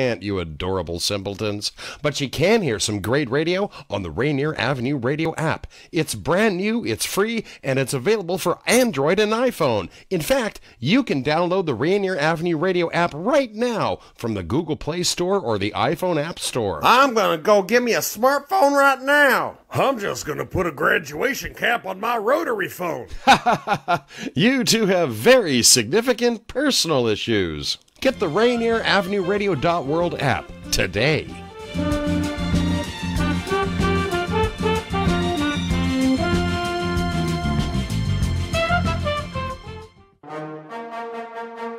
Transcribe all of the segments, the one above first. can't, you adorable simpletons. But you can hear some great radio on the Rainier Avenue Radio app. It's brand new, it's free, and it's available for Android and iPhone. In fact, you can download the Rainier Avenue Radio app right now from the Google Play Store or the iPhone App Store. I'm gonna go give me a smartphone right now. I'm just gonna put a graduation cap on my rotary phone. You two have very significant personal issues. Get the Rainier Avenue Radio.World app today.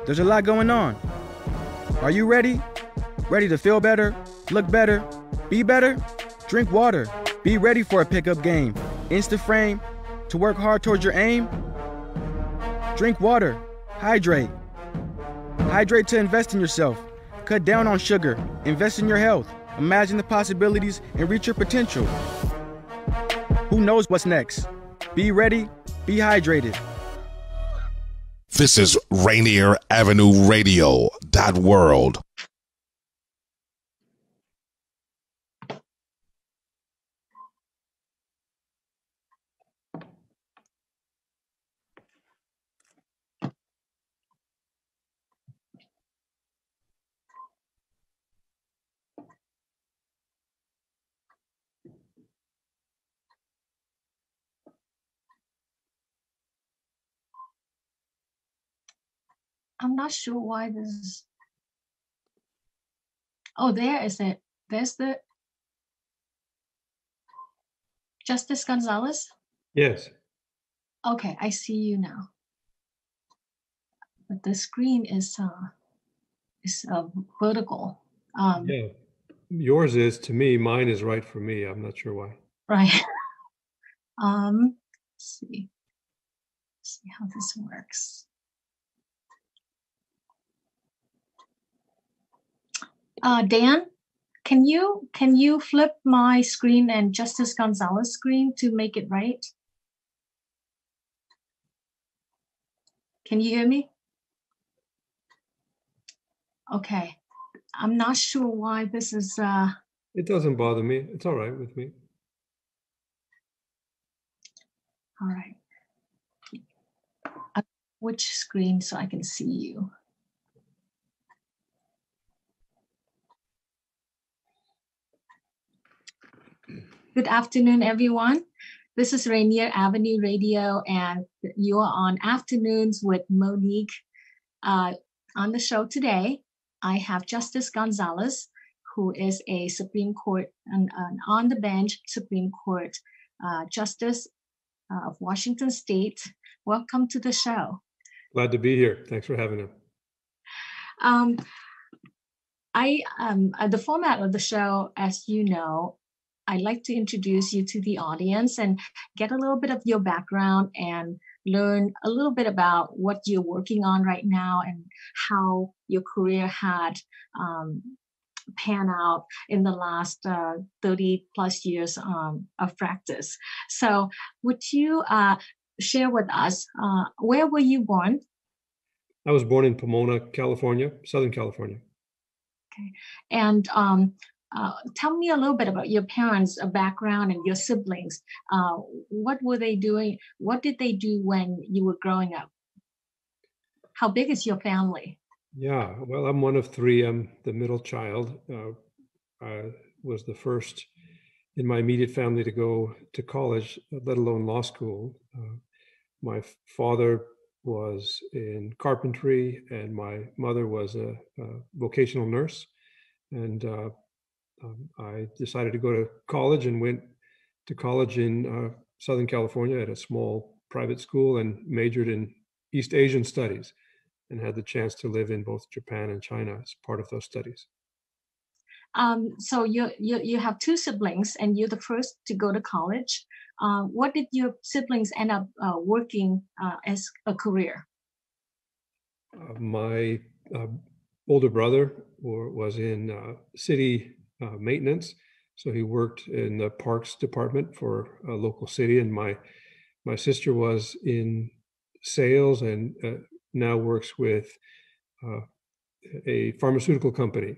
There's a lot going on. Are you ready? Ready to feel better, look better, be better? Drink water. Be ready for a pickup game. Insta-frame to work hard towards your aim. Drink water. Hydrate. Hydrate to invest in yourself. Cut down on sugar. Invest in your health. Imagine the possibilities and reach your potential. Who knows what's next? Be ready. Be hydrated. This is Rainier Avenue Radio.World. I'm not sure why this is. Oh, there is it. There's the Justice Gonzalez? Yes. Okay, I see you now. But the screen is vertical. Yeah, yours is to me. Mine is right for me. I'm not sure why. Right. Let's see. Let's see how this works. Dan, can you flip my screen and Justice Gonzalez screen to make it right? Can you hear me? Okay, I'm not sure why this is. It doesn't bother me. It's all right with me. All right. Which screen so I can see you? Good afternoon, everyone. This is Rainier Avenue Radio, and you are on Afternoons with Monique. On the show today, I have Justice Gonzalez, who is a Supreme Court, an on-the-bench Supreme Court Justice of Washington State. Welcome to the show. Glad to be here. Thanks for having me. The format of the show, as you know, I'd like to introduce you to the audience and get a little bit of your background and learn a little bit about what you're working on right now and how your career had pan out in the last 30 plus years of practice. So would you share with us, where were you born? I was born in Pomona, California, Southern California. Okay. And tell me a little bit about your parents' background and your siblings. What were they doing? What did they do when you were growing up? How big is your family? Yeah, well, I'm one of three. I'm the middle child. I was the first in my immediate family to go to college, let alone law school. My father was in carpentry, and my mother was a vocational nurse. And I decided to go to college and went to college in Southern California at a small private school and majored in East Asian studies and had the chance to live in both Japan and China as part of those studies. So you have two siblings and you're the first to go to college. What did your siblings end up working as a career? My older brother was in city maintenance. So he worked in the parks department for a local city. And my sister was in sales and now works with a pharmaceutical company.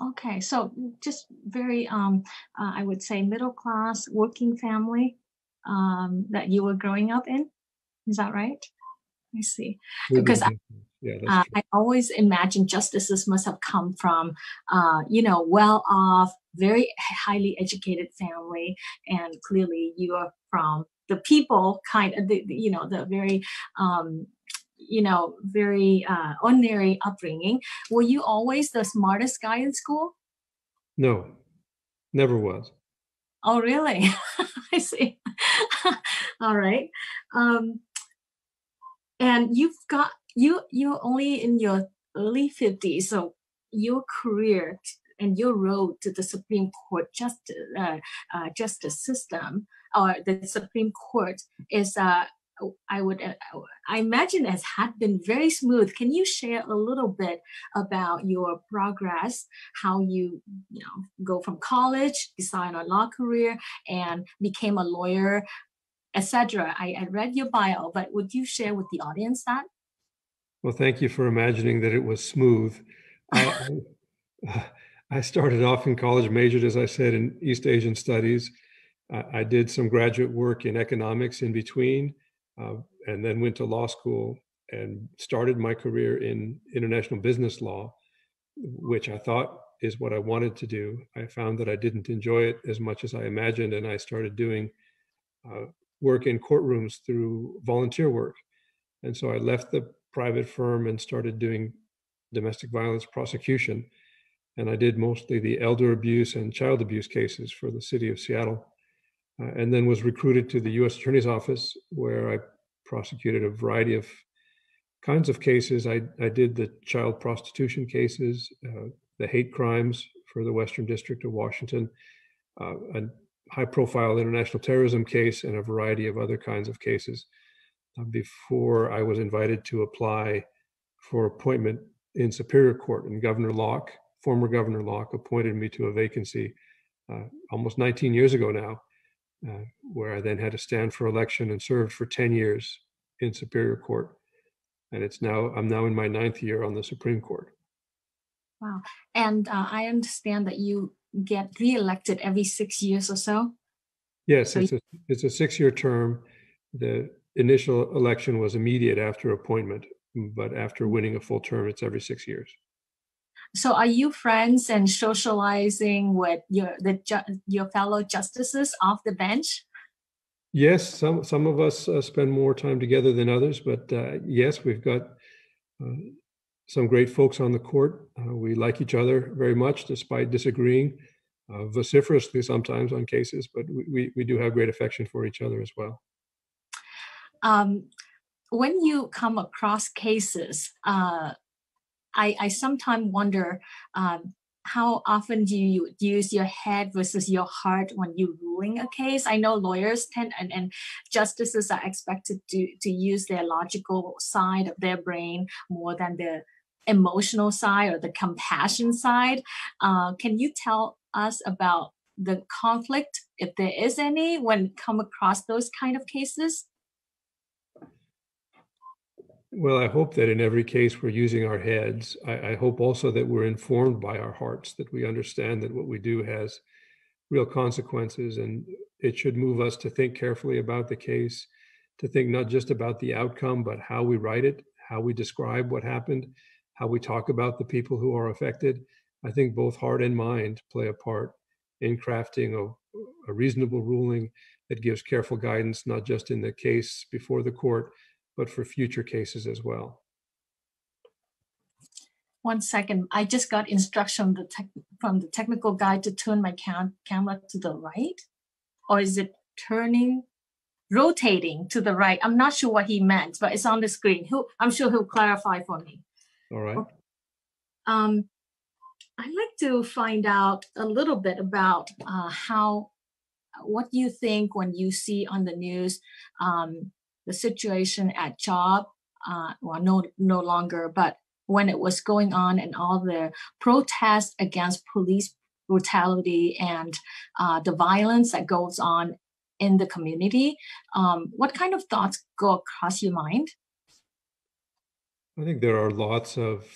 Okay, so just very, I would say, middle class working family that you were growing up in. Is that right? I see. Because I always imagine justices must have come from, well-off, very highly educated family, and clearly you are from the people kind of, the very, very ordinary upbringing. Were you always the smartest guy in school? No, never was. Oh, really? I see. All right. And you're only in your early 50s, so your career and your road to the Supreme Court justice system, or the Supreme Court, is I imagine it had been very smooth. Can you share a little bit about your progress, how you, go from college, design a law career, and became a lawyer, etc.? I read your bio, but would you share with the audience that? Well, thank you for imagining that it was smooth. I started off in college, majored, as I said, in East Asian studies. I did some graduate work in economics in between. And then went to law school and started my career in international business law, which I thought is what I wanted to do. I found that I didn't enjoy it as much as I imagined, and I started doing work in courtrooms through volunteer work. And so I left the private firm and started doing domestic violence prosecution. And I did mostly the elder abuse and child abuse cases for the city of Seattle. And then was recruited to the US Attorney's Office, where I prosecuted a variety of kinds of cases. I did the child prostitution cases, the hate crimes for the Western District of Washington, a high-profile international terrorism case, and a variety of other kinds of cases before I was invited to apply for appointment in Superior Court. And Governor Locke, former Governor Locke, appointed me to a vacancy almost 19 years ago now. Where I then had to stand for election and served for 10 years in Superior Court. And I'm now in my 9th year on the Supreme Court. Wow. And I understand that you get reelected every 6 years or so? Yes, so it's a six-year term. The initial election was immediate after appointment, but after winning a full term, it's every 6 years. So are you friends and socializing with your fellow justices off the bench? Yes, some of us spend more time together than others, but yes, we've got some great folks on the court. We like each other very much, despite disagreeing vociferously sometimes on cases, but we do have great affection for each other as well. When you come across cases, I sometimes wonder how often do you use your head versus your heart when you're ruling a case? I know lawyers tend and justices are expected to use their logical side of their brain more than the emotional side or the compassion side. Can you tell us about the conflict, if there is any, when come across those kind of cases? Well, I hope that in every case we're using our heads. I hope also that we're informed by our hearts, that we understand that what we do has real consequences, and it should move us to think carefully about the case, to think not just about the outcome, but how we write it, how we describe what happened, how we talk about the people who are affected. I think both heart and mind play a part in crafting a reasonable ruling that gives careful guidance, not just in the case before the court, but for future cases as well. One second, I just got instruction from the technical guy to turn my camera to the right, or is it rotating to the right? I'm not sure what he meant, but it's on the screen. I'm sure he'll clarify for me. All right. Okay. I'd like to find out a little bit about what you think when you see on the news, the situation at CHOP, no longer, but when it was going on, and all the protests against police brutality and the violence that goes on in the community, what kind of thoughts go across your mind? I think there are lots of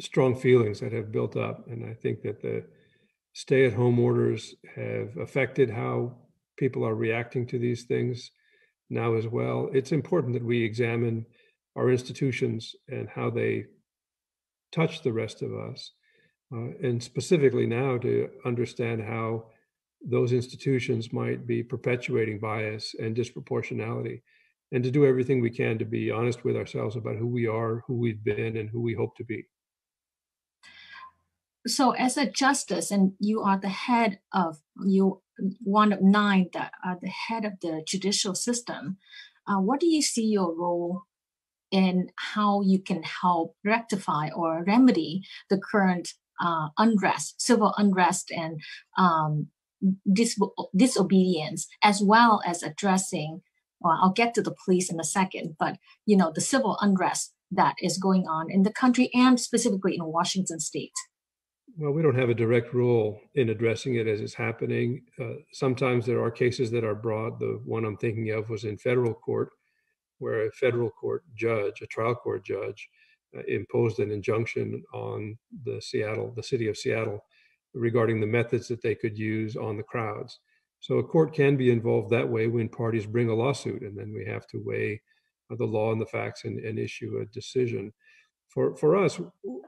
strong feelings that have built up. And I think that the stay-at-home orders have affected how people are reacting to these things now as well. It's important that we examine our institutions and how they touch the rest of us, and specifically now to understand how those institutions might be perpetuating bias and disproportionality, and to do everything we can to be honest with ourselves about who we are, who we've been, and who we hope to be. So as a justice, and you are the head of, you one of nine that are the head of the judicial system, what do you see your role in how you can help rectify or remedy the current unrest, civil unrest and disobedience, as well as addressing, well, I'll get to the police in a second, but you know, the civil unrest that is going on in the country and specifically in Washington state? Well, we don't have a direct role in addressing it as it's happening. Sometimes there are cases that are brought. The one I'm thinking of was in federal court, where a federal court judge, a trial court judge, imposed an injunction on the city of Seattle, regarding the methods that they could use on the crowds. So a court can be involved that way when parties bring a lawsuit, and then we have to weigh the law and the facts and issue a decision. For us,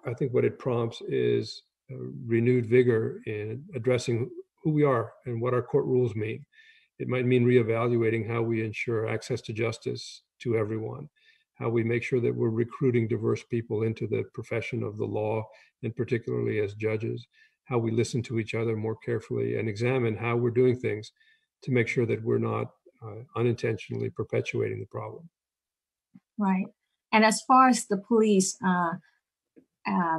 I think what it prompts is renewed vigor in addressing who we are and what our court rules mean. It might mean reevaluating how we ensure access to justice to everyone, how we make sure that we're recruiting diverse people into the profession of the law, and particularly as judges, how we listen to each other more carefully and examine how we're doing things to make sure that we're not unintentionally perpetuating the problem. Right. And as far as the police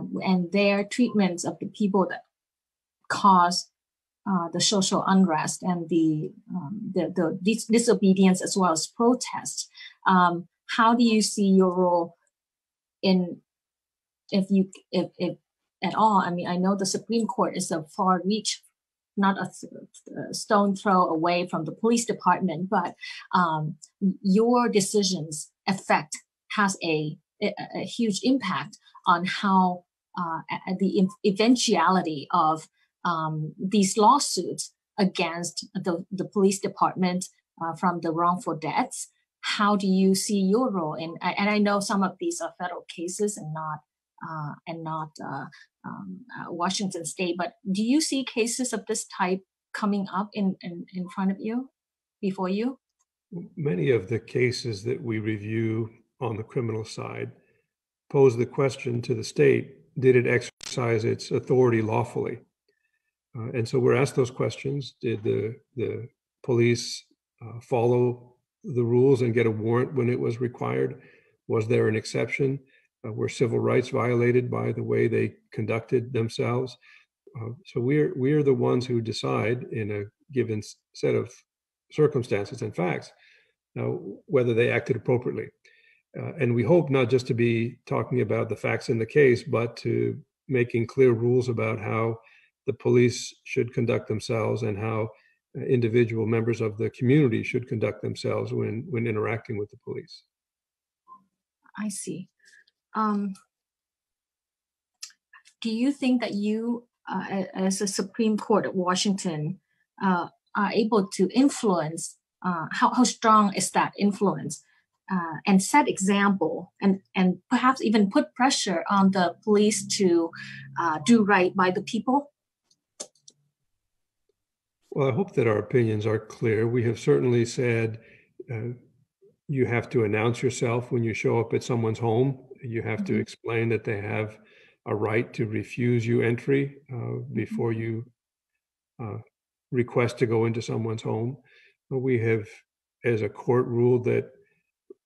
and their treatments of the people that cause the social unrest and the disobedience as well as protests, how do you see your role in, if at all? I mean, I know the Supreme Court is a far reach, not a stone throw away from the police department, but your decisions affect, has a huge impact on how the eventuality of these lawsuits against the police department from the wrongful deaths. How do you see your role in, and I know some of these are federal cases and not Washington state, but do you see cases of this type coming up in front of you, before you? Many of the cases that we review on the criminal side pose the question to the state, did it exercise its authority lawfully? And so we're asked those questions. Did the police follow the rules and get a warrant when it was required? Was there an exception? Were civil rights violated by the way they conducted themselves? So we're the ones who decide in a given set of circumstances and facts whether they acted appropriately. And we hope not just to be talking about the facts in the case, but to making clear rules about how the police should conduct themselves and how individual members of the community should conduct themselves when interacting with the police. I see. Do you think that you, as a Supreme Court of Washington, are able to influence, how strong is that influence, and set example and perhaps even put pressure on the police to do right by the people? Well, I hope that our opinions are clear. We have certainly said you have to announce yourself when you show up at someone's home. You have to explain that they have a right to refuse you entry before you request to go into someone's home. But we have, as a court, ruled that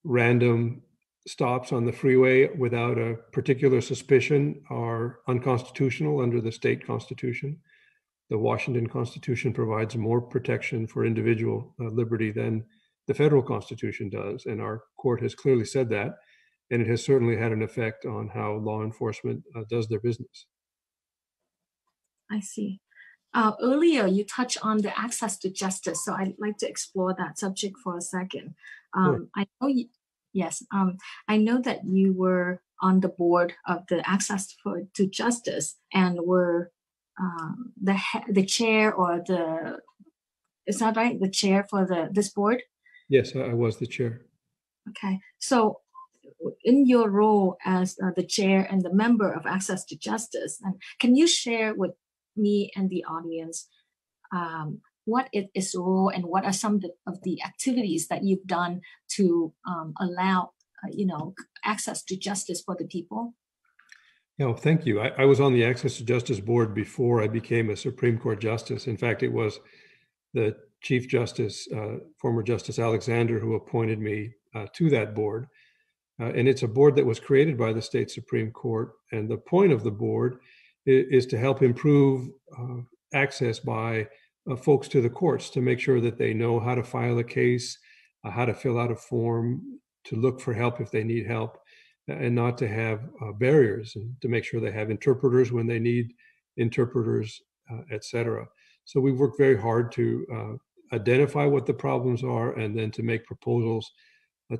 random stops on the freeway without a particular suspicion are unconstitutional under the state constitution. The Washington Constitution provides more protection for individual liberty than the federal constitution does, and our court has clearly said that. And it has certainly had an effect on how law enforcement does their business. I see. Earlier, you touched on the access to justice, so I'd like to explore that subject for a second. Sure. I know that you were on the board of the Access to Justice and were the chair or the, is that right? The chair for this board? Yes, I was the chair. Okay. So in your role as the chair and the member of Access to Justice, and can you share with me and the audience what is its role and what are some of the activities that you've done to allow access to justice for the people? Yeah, well, thank you. I was on the Access to Justice board before I became a Supreme Court justice. In fact, it was the Chief Justice, former Justice Alexander, who appointed me to that board. And it's a board that was created by the state Supreme Court. And the point of the board is to help improve access by folks to the courts, to make sure that they know how to file a case, how to fill out a form, to look for help if they need help, and not to have barriers, and to make sure they have interpreters when they need interpreters, et cetera. So we work very hard to identify what the problems are and then to make proposals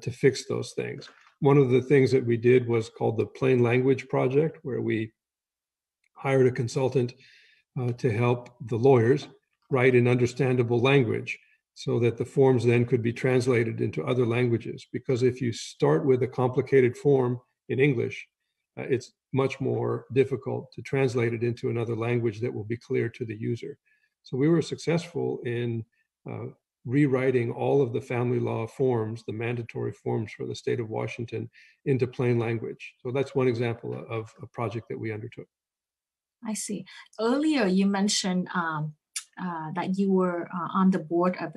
to fix those things. One of the things that we did was called the Plain Language Project, where we hired a consultant to help the lawyers write in understandable language, so that the forms then could be translated into other languages. Because if you start with a complicated form in English, it's much more difficult to translate it into another language that will be clear to the user. So we were successful in rewriting all of the family law forms, the mandatory forms for the state of Washington, into plain language. So that's one example of a project that we undertook. I see. Earlier you mentioned that you were on the board of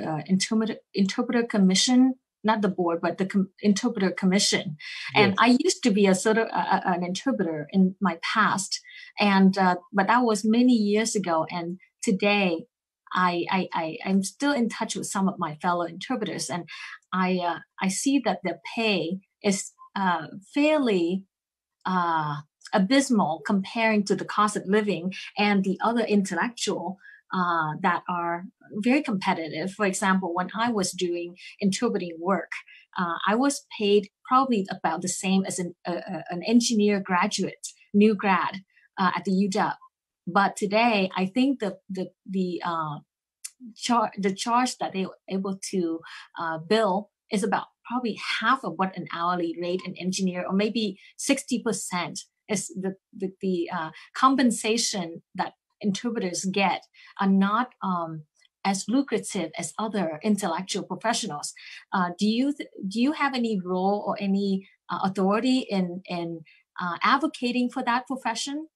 Interpreter Commission, not the board, but the Interpreter Commission. Yes. And I used to be a sort of an interpreter in my past, and but that was many years ago. And today, I'm still in touch with some of my fellow interpreters, and I see that their pay is fairly abysmal comparing to the cost of living and the other intellectual. That are very competitive. For example, when I was doing interpreting work, I was paid probably about the same as an engineer graduate, new grad at the UW. But today, I think the charge that they were able to bill is about probably half of what an hourly rate an engineer, or maybe 60%, is the compensation that interpreters get are not as lucrative as other intellectual professionals. Do you have any role or any authority in advocating for that profession?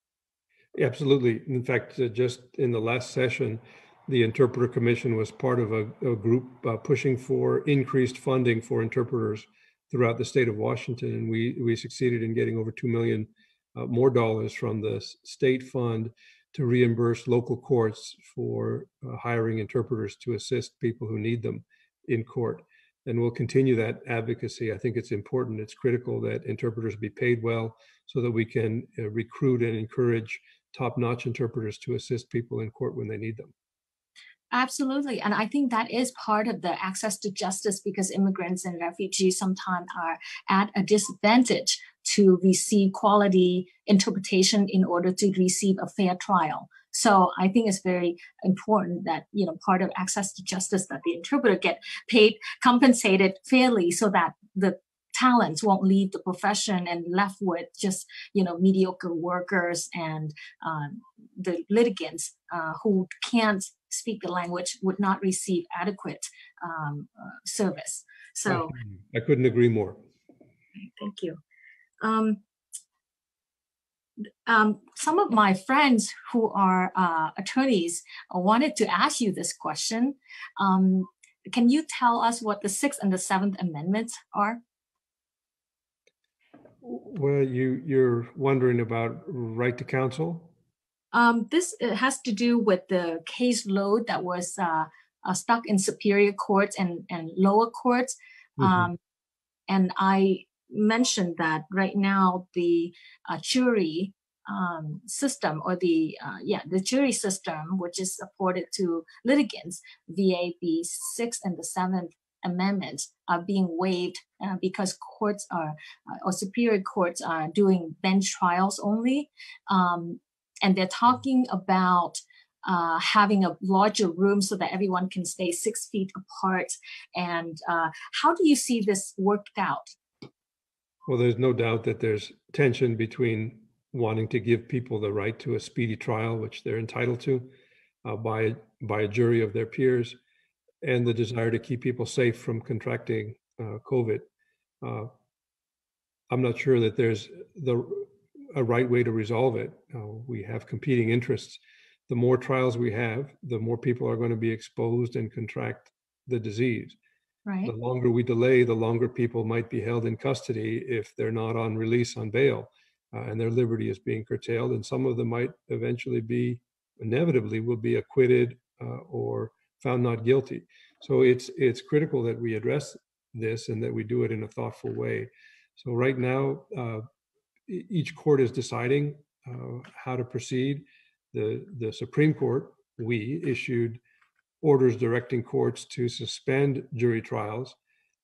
Absolutely. In fact, just in the last session, the Interpreter Commission was part of a group pushing for increased funding for interpreters throughout the state of Washington, and we succeeded in getting over $2 million more dollars from the state fund to reimburse local courts for hiring interpreters to assist people who need them in court. And we'll continue that advocacy. I think it's important, it's critical that interpreters be paid well so that we can recruit and encourage top-notch interpreters to assist people in court when they need them. Absolutely. And I think that is part of the access to justice, because immigrants and refugees sometimes are at a disadvantage to receive quality interpretation in order to receive a fair trial. So I think it's very important that, part of access to justice, that the interpreter get paid, compensated fairly, so that the talents won't leave the profession and left with just, mediocre workers and the litigants who can't speak the language would not receive adequate service. So I couldn't agree more. Thank you. Some of my friends who are attorneys wanted to ask you this question. Can you tell us what the 6th and the 7th Amendments are? Well, you're wondering about right to counsel? This has to do with the caseload that was stuck in superior courts and lower courts. And I mentioned that right now the jury system, or the jury system, which is afforded to litigants via the 6th and the 7th amendments are being waived because courts are, or superior courts are doing bench trials only. And they're talking about having a larger room so that everyone can stay 6 feet apart. And how do you see this worked out? Well, there's no doubt that there's tension between wanting to give people the right to a speedy trial, which they're entitled to by a jury of their peers, and the desire to keep people safe from contracting COVID. I'm not sure that there's a right way to resolve it. We have competing interests. The more trials we have, the more people are going to be exposed and contract the disease. Right. The longer we delay, the longer people might be held in custody if they're not on release on bail, and their liberty is being curtailed. And some of them might eventually be, inevitably, will be acquitted or found not guilty. So it's critical that we address this and that we do it in a thoughtful way. So right now, each court is deciding how to proceed. The Supreme Court, we issued orders directing courts to suspend jury trials.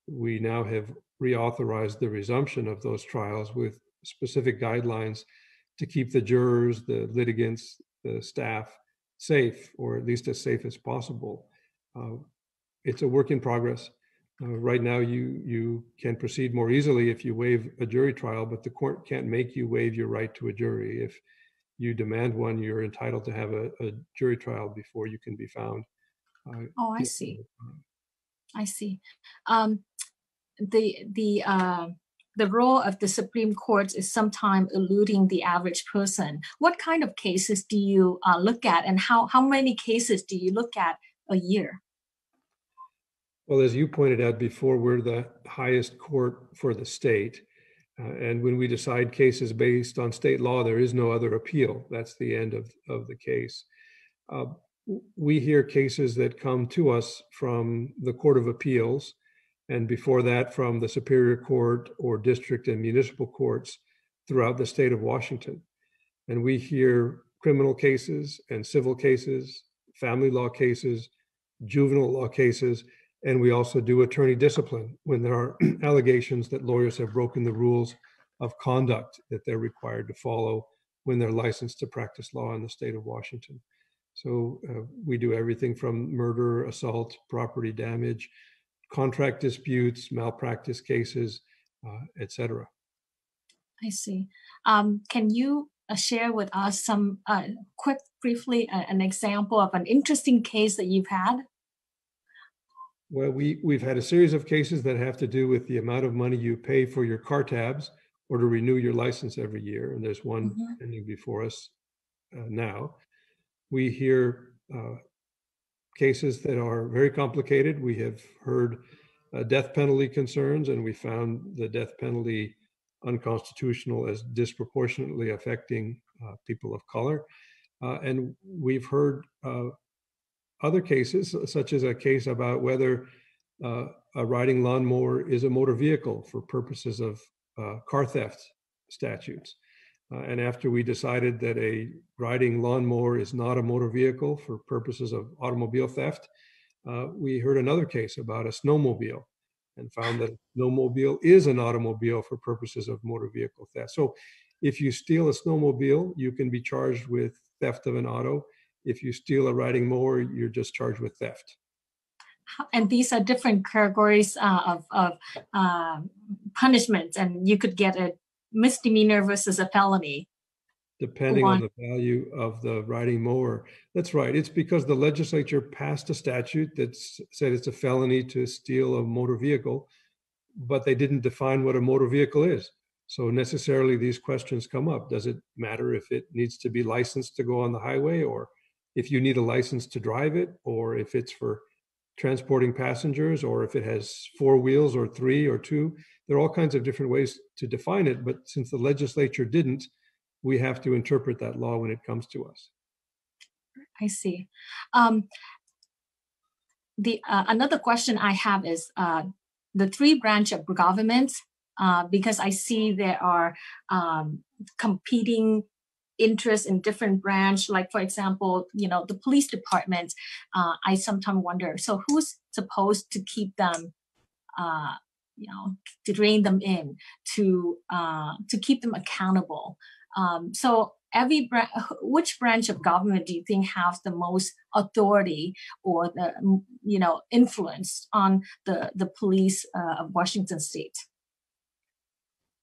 We now have reauthorized the resumption of those trials with specific guidelines to keep the jurors, the litigants, the staff safe, or at least as safe as possible. It's a work in progress. Right now, you can proceed more easily if you waive a jury trial, but the court can't make you waive your right to a jury. If you demand one, you're entitled to have a jury trial before you can be found. Oh, I see. I see. The role of the Supreme Court is sometimes eluding the average person. What kind of cases do you look at, and how many cases do you look at a year? Well, as you pointed out before, we're the highest court for the state. And when we decide cases based on state law, there is no other appeal. That's the end of the case. We hear cases that come to us from the Court of Appeals, and before that from the Superior Court or District and Municipal Courts throughout the state of Washington. And we hear criminal cases and civil cases, family law cases, juvenile law cases, and we also do attorney discipline when there are allegations that lawyers have broken the rules of conduct that they're required to follow when they're licensed to practice law in the state of Washington. So we do everything from murder, assault, property damage, contract disputes, malpractice cases, etc. I see. Can you share with us some briefly, an example of an interesting case that you've had? Well, we've had a series of cases that have to do with the amount of money you pay for your car tabs or to renew your license every year. And there's one pending before us now. We hear cases that are very complicated. We have heard death penalty concerns, and we found the death penalty unconstitutional as disproportionately affecting people of color. And we've heard other cases, such as a case about whether a riding lawnmower is a motor vehicle for purposes of car theft statutes. And after we decided that a riding lawnmower is not a motor vehicle for purposes of automobile theft, we heard another case about a snowmobile and found that a snowmobile is an automobile for purposes of motor vehicle theft. So if you steal a snowmobile, you can be charged with theft of an auto. If you steal a riding mower, you're just charged with theft. And these are different categories of punishments, and you could get a misdemeanor versus a felony, depending on the value of the riding mower. That's right. It's because the legislature passed a statute that said it's a felony to steal a motor vehicle, but they didn't define what a motor vehicle is. So necessarily these questions come up. Does it matter if it needs to be licensed to go on the highway, or if you need a license to drive it, or if it's for transporting passengers, or if it has four wheels or three or two? There are all kinds of different ways to define it, but since the legislature didn't, we have to interpret that law when it comes to us. I see. Another question I have is the three branches of government, because I see there are competing interest in different branch, like for example, the police department. I sometimes wonder, so who's supposed to keep them to rein them in, to keep them accountable. So which branch of government do you think has the most authority or the influence on the police of Washington State?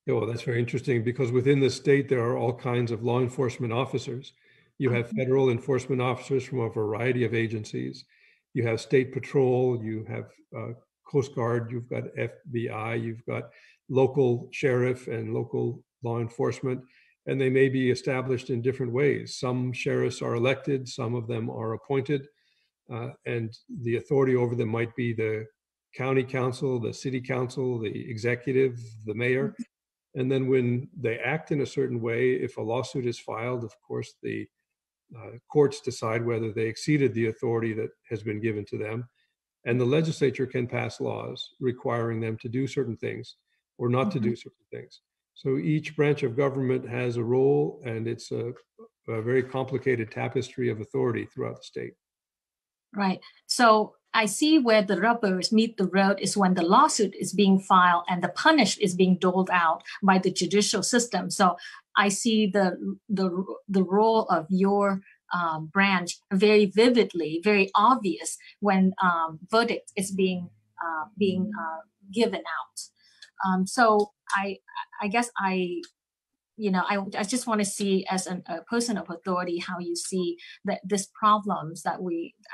Yeah, well, that's very interesting, because within the state there are all kinds of law enforcement officers. You have federal enforcement officers from a variety of agencies. You have state patrol. You have Coast Guard. You've got FBI. You've got local sheriff and local law enforcement. And they may be established in different ways. Some sheriffs are elected, some of them are appointed, and the authority over them might be the county council, the city council, the executive, the mayor. And then when they act in a certain way, if a lawsuit is filed, of course, the courts decide whether they exceeded the authority that has been given to them. And the legislature can pass laws requiring them to do certain things or not to do certain things. So each branch of government has a role, and it's a very complicated tapestry of authority throughout the state. Right. So I see where the rubbers meet the road is when the lawsuit is being filed and the punishment is being doled out by the judicial system. So I see the role of your branch very vividly, very obvious when verdict is being given out. So I guess I just want to see, as a person of authority, how you see that this problems that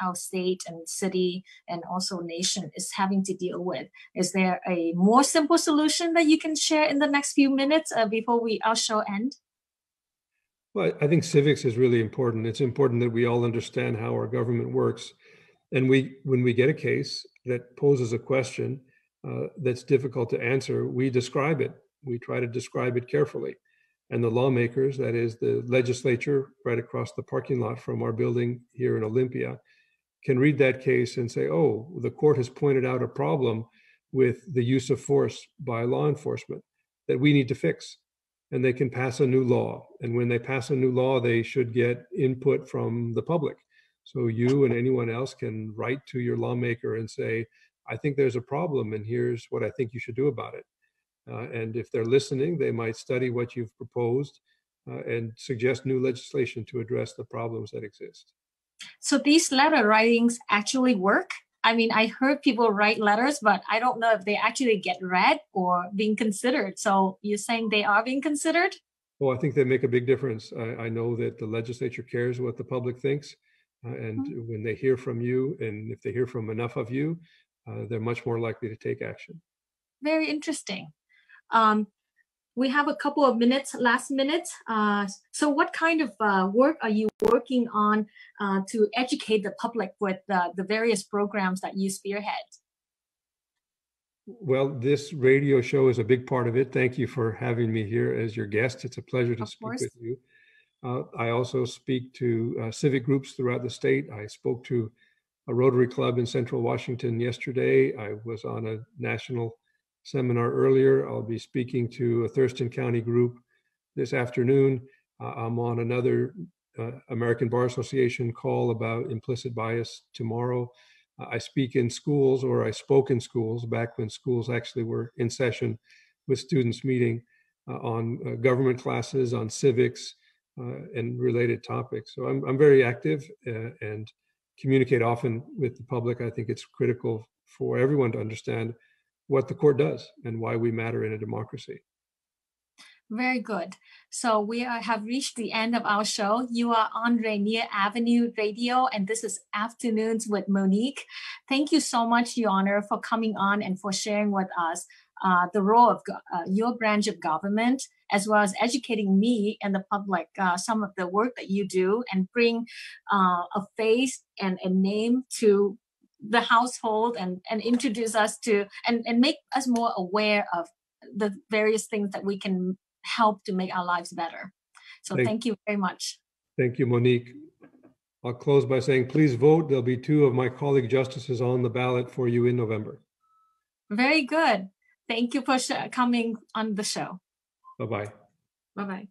our state and city and also nation is having to deal with. Is there a more simple solution that you can share in the next few minutes before our show end? Well, I think civics is really important. It's important that we all understand how our government works. And when we get a case that poses a question that's difficult to answer, we describe it. We try to describe it carefully. And the lawmakers, that is the legislature right across the parking lot from our building here in Olympia, can read that case and say, oh, the court has pointed out a problem with the use of force by law enforcement that we need to fix. And they can pass a new law. And when they pass a new law, they should get input from the public. So you and anyone else can write to your lawmaker and say, I think there's a problem, and here's what I think you should do about it. And if they're listening, they might study what you've proposed and suggest new legislation to address the problems that exist. So these letter writings actually work? I mean, I heard people write letters, but I don't know if they actually get read or being considered. So you're saying they are being considered? Well, I think they make a big difference. I know that the legislature cares what the public thinks. And when they hear from you, and if they hear from enough of you, they're much more likely to take action. Very interesting. We have a couple of minutes, last minute. So what kind of work are you working on to educate the public with the various programs that you spearhead? Well, this radio show is a big part of it. Thank you for having me here as your guest. It's a pleasure to speak with you. I also speak to civic groups throughout the state. I spoke to a Rotary Club in Central Washington yesterday. I was on a national seminar earlier. I'll be speaking to a Thurston County group this afternoon. I'm on another American Bar Association call about implicit bias tomorrow. I spoke in schools back when schools actually were in session, with students meeting on government classes, on civics, and related topics. So I'm very active and communicate often with the public. I think it's critical for everyone to understand what the court does and why we matter in a democracy. Very good. So we have reached the end of our show. You are on Rainier Avenue Radio, and this is Afternoons with Monique. Thank you so much, Your Honor, for coming on and for sharing with us the role of your branch of government, as well as educating me and the public some of the work that you do, and bring a face and a name to the household, and introduce us to and make us more aware of the various things that we can help to make our lives better. So thank you very much. Thank you, Monique. I'll close by saying, please vote. There'll be two of my colleague justices on the ballot for you in November. Very good. Thank you for coming on the show. Bye-bye. Bye-bye.